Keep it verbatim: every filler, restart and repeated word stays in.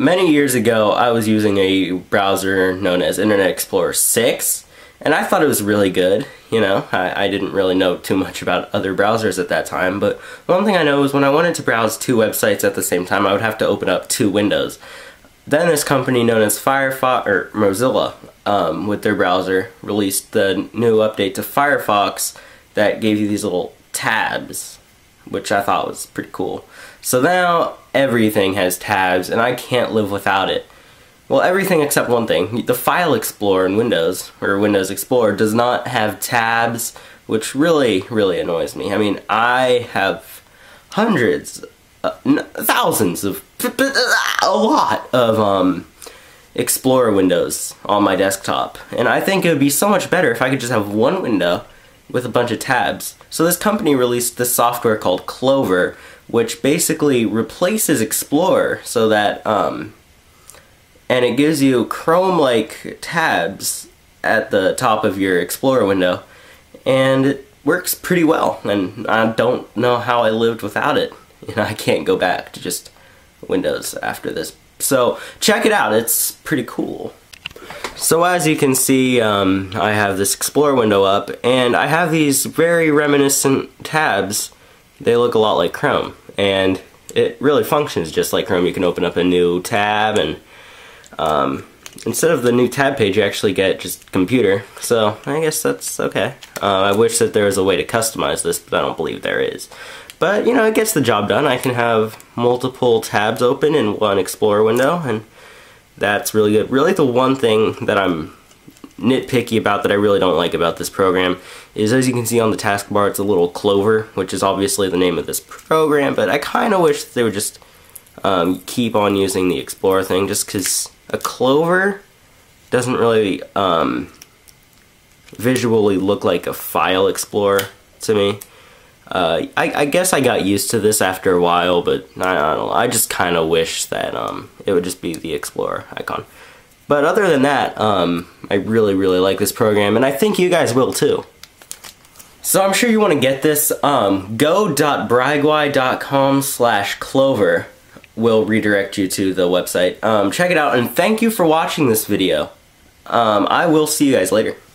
Many years ago, I was using a browser known as Internet Explorer six, and I thought it was really good. You know, I, I didn't really know too much about other browsers at that time, but one thing I know is when I wanted to browse two websites at the same time, I would have to open up two windows. Then this company known as Firefox, or Mozilla, um, with their browser, released the new update to Firefox that gave you these little tabs, which I thought was pretty cool. So now everything has tabs, and I can't live without it. Well, everything except one thing. The File Explorer in Windows, or Windows Explorer, does not have tabs, which really, really annoys me. I mean, I have hundreds, uh, n thousands of, a lot of um, Explorer windows on my desktop. And I think it would be so much better if I could just have one window with a bunch of tabs. So this company released this software called Clover, which basically replaces Explorer so that, um, and it gives you Chrome-like tabs at the top of your Explorer window, and it works pretty well, and I don't know how I lived without it. You know, I can't go back to just Windows after this. So check it out, it's pretty cool. So as you can see, um, I have this Explorer window up, and I have these very reminiscent tabs. They look a lot like Chrome, and it really functions just like Chrome. You can open up a new tab, and um, instead of the new tab page, you actually get just computer. So I guess that's okay. Uh, I wish that there was a way to customize this, but I don't believe there is. But, you know, it gets the job done. I can have multiple tabs open in one Explorer window, and that's really good. Really, the one thing that I'm nitpicky about, that I really don't like about this program, is, as you can see on the taskbar, it's a little Clover, which is obviously the name of this program, but I kind of wish they would just um, keep on using the Explorer thing, just because a Clover doesn't really um, visually look like a File Explorer to me. Uh, I, I guess I got used to this after a while, but I, I don't know, I just kind of wish that um, it would just be the Explorer icon. But other than that, um, I really, really like this program, and I think you guys will too. So I'm sure you want to get this. Um, go dot bragwai dot com slash clover will redirect you to the website. Um, check it out, and thank you for watching this video. Um, I will see you guys later.